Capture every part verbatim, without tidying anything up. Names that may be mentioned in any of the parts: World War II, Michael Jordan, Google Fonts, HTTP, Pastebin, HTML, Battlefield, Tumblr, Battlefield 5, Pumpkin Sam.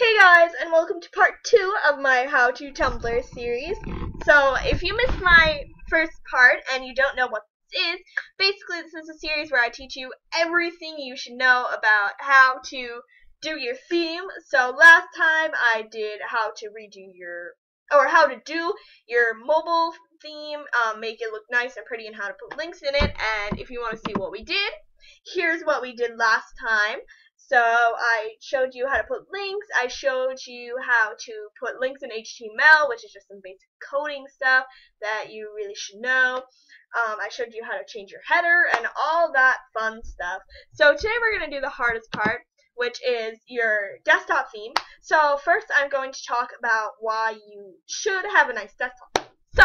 Hey guys, and welcome to part two of my How to Tumblr series. So, if you missed my first part and you don't know what this is, basically this is a series where I teach you everything you should know about how to do your theme. So last time I did how to redo your, or how to do your mobile theme, um, make it look nice and pretty and how to put links in it. And if you want to see what we did, here's what we did last time. So I showed you how to put links, I showed you how to put links in H T M L, which is just some basic coding stuff that you really should know. Um, I showed you how to change your header and all that fun stuff. So today we're going to do the hardest part, which is your desktop theme. So first I'm going to talk about why you should have a nice desktop. So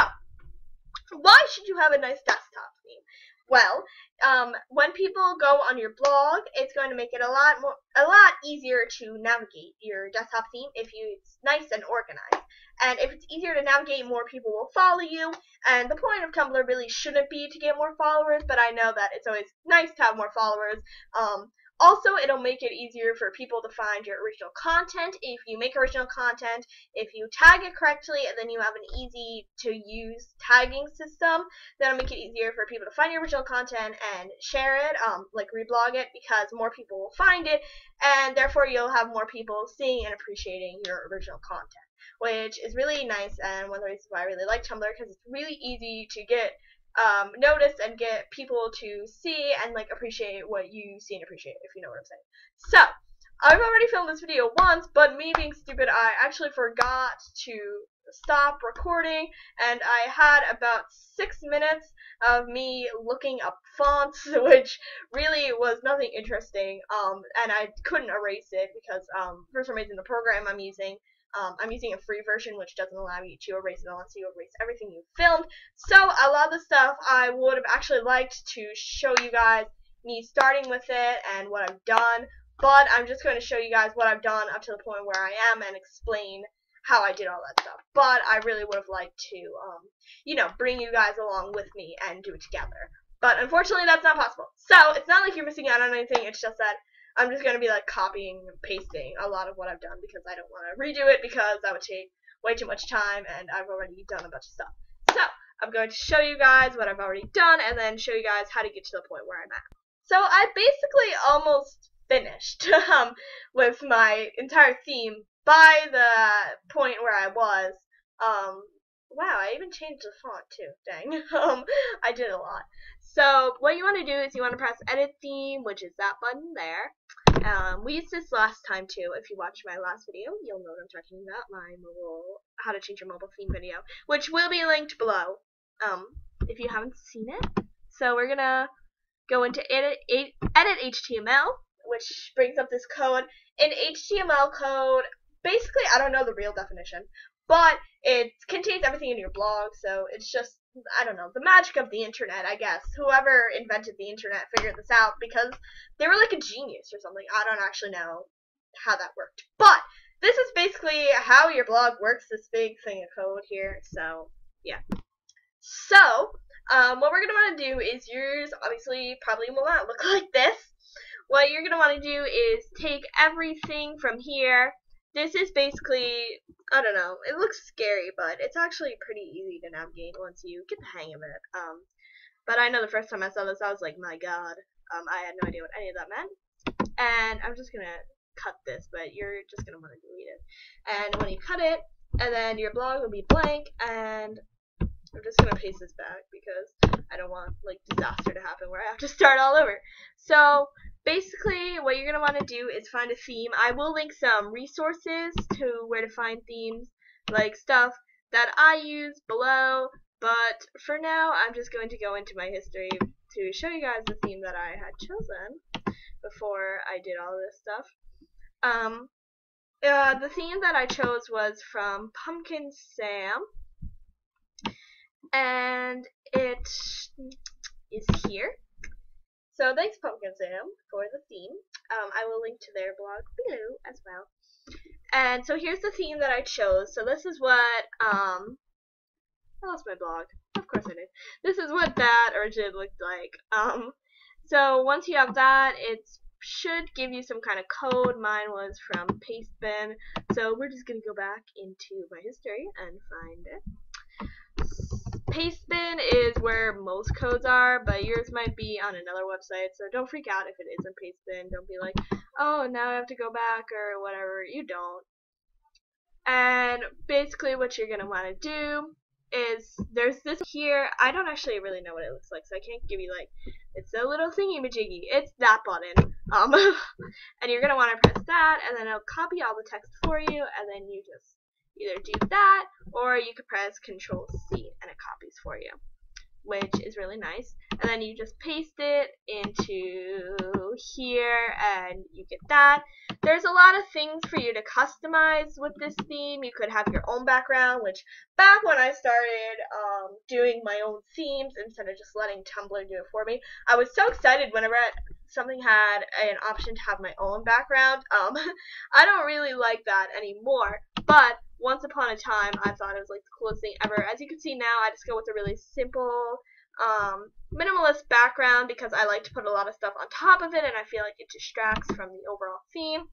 why should you have a nice desktop theme? Well, um, when people go on your blog, it's going to make it a lot more, a lot easier to navigate your desktop theme if you, it's nice and organized. And if it's easier to navigate, more people will follow you. And the point of Tumblr really shouldn't be to get more followers, but I know that it's always nice to have more followers. Um, also, it'll make it easier for people to find your original content. If you make original content, if you tag it correctly, and then you have an easy-to-use tagging system, that'll make it easier for people to find your original content and share it, um, like reblog it, because more people will find it, and therefore you'll have more people seeing and appreciating your original content, which is really nice, and one of the reasons why I really like Tumblr, because it's really easy to get Um, notice and get people to see and like appreciate what you see and appreciate, if you know what I'm saying. So, I've already filmed this video once, but me being stupid, I actually forgot to stop recording, and I had about six minutes of me looking up fonts, which really was nothing interesting, um, and I couldn't erase it because, um, for some reason the program I'm using Um, I'm using a free version, which doesn't allow you to erase it unless you erase everything you filmed. So a lot of the stuff I would have actually liked to show you guys me starting with it and what I've done, but I'm just going to show you guys what I've done up to the point where I am and explain how I did all that stuff. But I really would have liked to, um, you know, bring you guys along with me and do it together. But unfortunately, that's not possible. So it's not like you're missing out on anything. It's just that I'm just going to be like copying and pasting a lot of what I've done because I don't want to redo it because that would take way too much time and I've already done a bunch of stuff. So, I'm going to show you guys what I've already done and then show you guys how to get to the point where I'm at. So, I basically almost finished um, with my entire theme by the point where I was. Um, wow, I even changed the font too. Dang. Um, I did a lot. So, what you want to do is you want to press Edit Theme, which is that button there. Um, we used this last time too. If you watched my last video, you'll know what I'm talking about. My mobile, how to change your mobile theme video, which will be linked below, um, if you haven't seen it. So we're gonna go into edit, edit H T M L, which brings up this code. In H T M L code, basically, I don't know the real definition, but it contains everything in your blog, so it's just, I don't know, the magic of the internet, I guess. Whoever invented the internet figured this out because they were like a genius or something. I don't actually know how that worked. But this is basically how your blog works, this big thing of code here. So, yeah. So, um, what we're going to want to do is yours obviously probably will not look like this. What you're going to want to do is take everything from here. This is basically, I don't know, it looks scary, but it's actually pretty easy to navigate once you get the hang of it. Um, but I know the first time I saw this, I was like, my god, um, I had no idea what any of that meant. And I'm just going to cut this, but you're just going to want to delete it. And when you cut it, and then your blog will be blank, and I'm just going to paste this back because I don't want, like, disaster to happen where I have to start all over. So, basically, what you're going to want to do is find a theme. I will link some resources to where to find themes, like stuff that I use below, but for now, I'm just going to go into my history to show you guys the theme that I had chosen before I did all this stuff. Um, uh, the theme that I chose was from Pumpkin Sam. And it is here. So thanks, Pumpkin Sam, for the theme. Um, I will link to their blog below as well. And so here's the theme that I chose. So this is what um, I lost my blog. Of course I did. This is what that origin looked like. Um, so once you have that, it's should give you some kind of code. Mine was from Pastebin, so we're just going to go back into my history and find it. Pastebin is where most codes are, but yours might be on another website, so don't freak out if it isn't Pastebin. Don't be like, oh, now I have to go back or whatever. You don't. And basically what you're going to want to do is there's this here. I don't actually really know what it looks like, so I can't give you, like, it's a little thingy-majiggy. It's that button. Um, and you're going to want to press that, and then it'll copy all the text for you, and then you just either do that, or you could press control C and it copies for you, which is really nice. And then you just paste it into here and you get that. There's a lot of things for you to customize with this theme. You could have your own background, which back when I started um, doing my own themes instead of just letting Tumblr do it for me, I was so excited whenever I, something had an option to have my own background. Um, I don't really like that anymore, but once upon a time, I thought it was like the coolest thing ever. As you can see now, I just go with a really simple, um, minimalist background because I like to put a lot of stuff on top of it, and I feel like it distracts from the overall theme.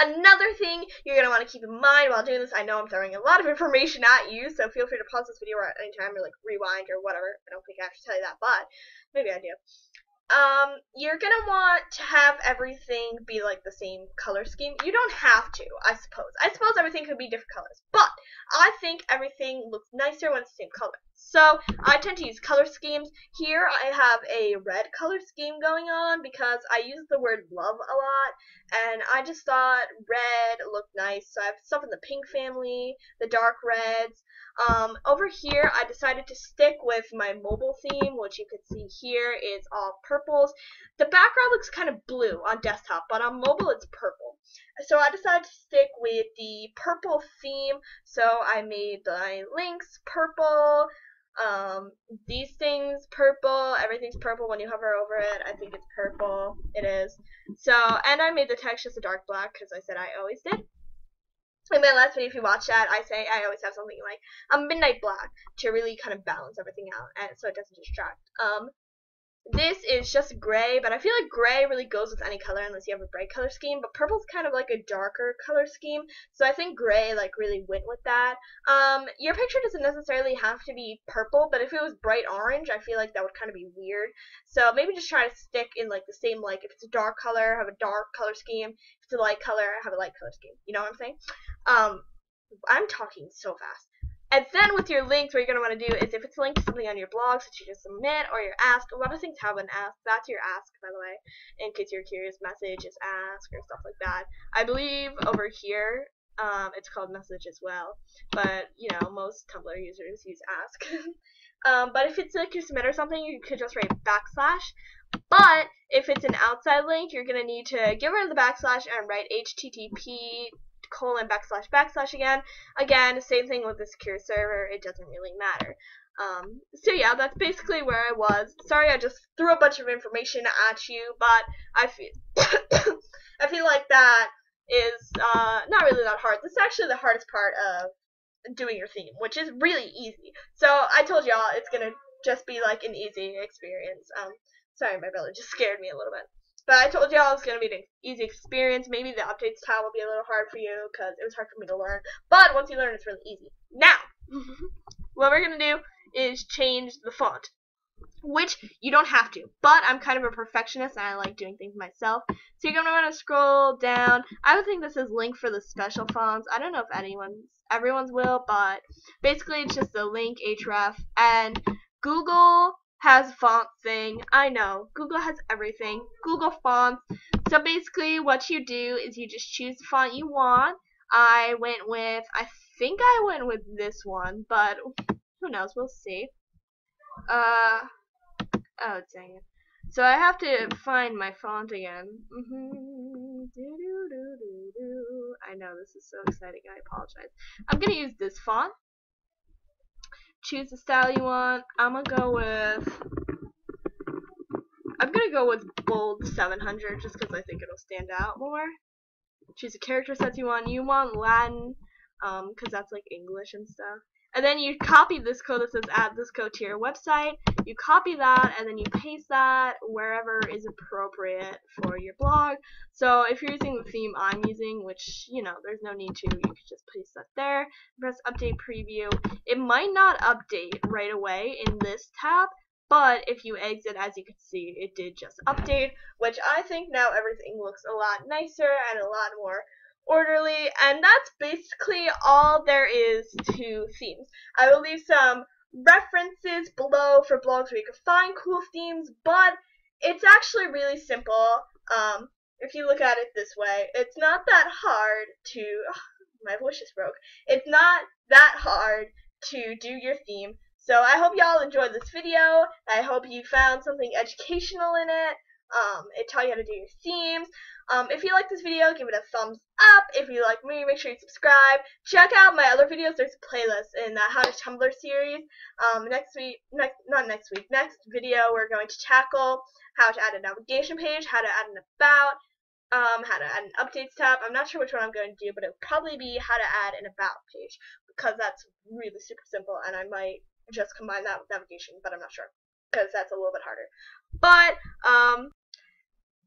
Another thing you're going to want to keep in mind while doing this, I know I'm throwing a lot of information at you, so feel free to pause this video at any time or like rewind or whatever. I don't think I have to tell you that, but maybe I do. Um, you're going to want to have everything be like the same color scheme. You don't have to, I suppose. I suppose everything could be different colors, but I think everything looks nicer when it's the same color. So I tend to use color schemes. Here I have a red color scheme going on because I use the word love a lot, and I just thought red looked nice, so I have stuff in the pink family, the dark reds. Um, over here I decided to stick with my mobile theme, which you can see here is all purples. The background looks kind of blue on desktop, but on mobile it's purple. So I decided to stick with the purple theme, so I made my links purple, um, these things purple, everything's purple when you hover over it. I think it's purple. It is. So, and I made the text just a dark black because I said I always did. In my last video, if you watch that, I say I always have something like a midnight black to really kind of balance everything out, and so it doesn't distract. Um, this is just gray, but I feel like gray really goes with any color unless you have a bright color scheme, but purple's kind of like a darker color scheme, so I think gray like really went with that. Um, your picture doesn't necessarily have to be purple, but if it was bright orange, I feel like that would kind of be weird. So maybe just try to stick in like the same, like if it's a dark color, have a dark color scheme. If it's a light color, have a light color scheme. You know what I'm saying? Um, I'm talking so fast. And then with your links, what you're going to want to do is if it's linked to something on your blog that you just submit or your ask, a lot of things have an ask. That's your ask, by the way, in case you're curious. Message is ask or stuff like that. I believe over here um, it's called message as well, but, you know, most Tumblr users use ask. Um, but if it's like you submit or something, you could just write backslash. But if it's an outside link, you're going to need to get rid of the backslash and write H T T P colon backslash backslash again. Again, same thing with the secure server. It doesn't really matter. Um, so yeah, that's basically where I was. Sorry, I just threw a bunch of information at you, but I feel I feel like that is uh, not really that hard. This is actually the hardest part of doing your theme, which is really easy. So I told y'all it's gonna just be like an easy experience. Um, sorry, my brother just scared me a little bit. But I told y'all it's going to be an easy experience. Maybe the updates tab will be a little hard for you because it was hard for me to learn. But once you learn, it's really easy. Now, what we're going to do is change the font, which you don't have to. But I'm kind of a perfectionist, and I like doing things myself. So you're going to want to scroll down. I would think this is linked for the special fonts. I don't know if anyone's, everyone's will, but basically it's just the link, href, and Google has font thing. I know. Google has everything. Google Fonts. So basically what you do is you just choose the font you want. I went with, I think I went with this one, but who knows, we'll see. Uh, oh dang it. So I have to find my font again. Mm-hmm. Do-do-do-do-do. I know, this is so exciting. I apologize. I'm going to use this font. Choose the style you want. I'm gonna go with I'm gonna go with bold seven hundred just because I think it'll stand out more. Choose the character sets you want. You want Latin um, because that's like English and stuff. and then you copy this code that says add this code to your website, you copy that, and then you paste that wherever is appropriate for your blog. So if you're using the theme I'm using, which, you know, there's no need to, you could just paste that there, press update preview. It might not update right away in this tab, but if you exit, as you can see, it did just update, which I think now everything looks a lot nicer and a lot more orderly, and that's basically all there is to themes. I will leave some references below for blogs where you can find cool themes, but it's actually really simple. Um, if you look at it this way, it's not that hard to, oh, my voice just broke, it's not that hard to do your theme. So I hope y'all enjoyed this video. I hope you found something educational in it. Um, it taught you how to do your themes. Um, if you like this video, give it a thumbs up. If you like me, make sure you subscribe. Check out my other videos. There's a playlist in the How to Tumblr series. Um, next week, next not next week, next video we're going to tackle how to add a navigation page, how to add an about, um, how to add an updates tab. I'm not sure which one I'm going to do, but it'll probably be how to add an about page, because that's really super simple, and I might just combine that with navigation, but I'm not sure, because that's a little bit harder. But, um,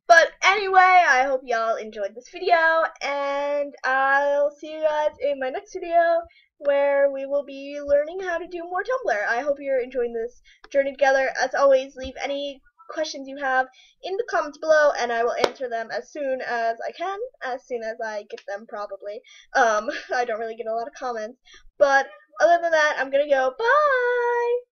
but anyway, I hope y'all enjoyed this video, and I'll see you guys in my next video, where we will be learning how to do more Tumblr. I hope you're enjoying this journey together. As always, leave any questions you have in the comments below, and I will answer them as soon as I can, as soon as I get them, probably. Um, I don't really get a lot of comments, but other than that, I'm gonna go, bye!